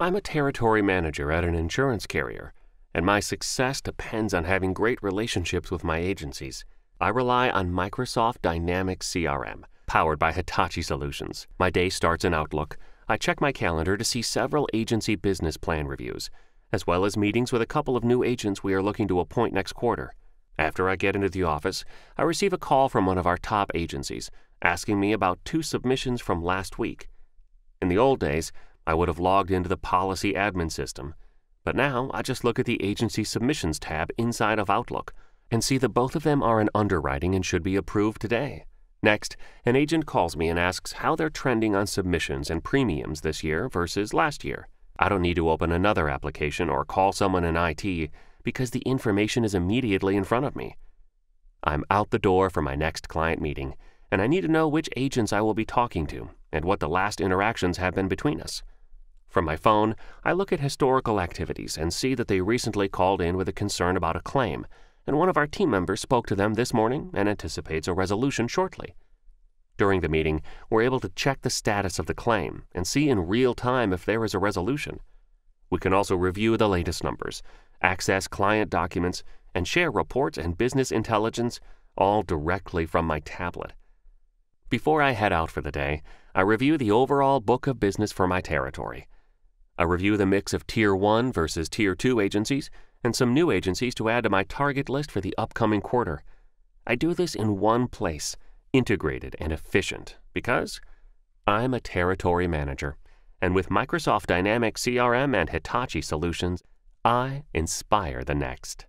I'm a territory manager at an insurance carrier, and my success depends on having great relationships with my agencies. I rely on Microsoft Dynamics CRM, powered by Hitachi Solutions. My day starts in Outlook. I check my calendar to see several agency business plan reviews, as well as meetings with a couple of new agents we are looking to appoint next quarter. After I get into the office, I receive a call from one of our top agencies asking me about 2 submissions from last week. In the old days, I would have logged into the policy admin system, but now I just look at the agency submissions tab inside of Outlook and see that both of them are in underwriting and should be approved today. Next, an agent calls me and asks how they're trending on submissions and premiums this year versus last year. I don't need to open another application or call someone in IT because the information is immediately in front of me. I'm out the door for my next client meeting, and I need to know which agents I will be talking to and what the last interactions have been between us. From my phone, I look at historical activities and see that they recently called in with a concern about a claim, and one of our team members spoke to them this morning and anticipates a resolution shortly. During the meeting, we're able to check the status of the claim and see in real time if there is a resolution. We can also review the latest numbers, access client documents, and share reports and business intelligence, all directly from my tablet. Before I head out for the day, I review the overall book of business for my territory. I review the mix of Tier 1 versus Tier 2 agencies and some new agencies to add to my target list for the upcoming quarter. I do this in one place, integrated and efficient, because I'm a territory manager, and with Microsoft Dynamics CRM and Hitachi Solutions, I inspire the next.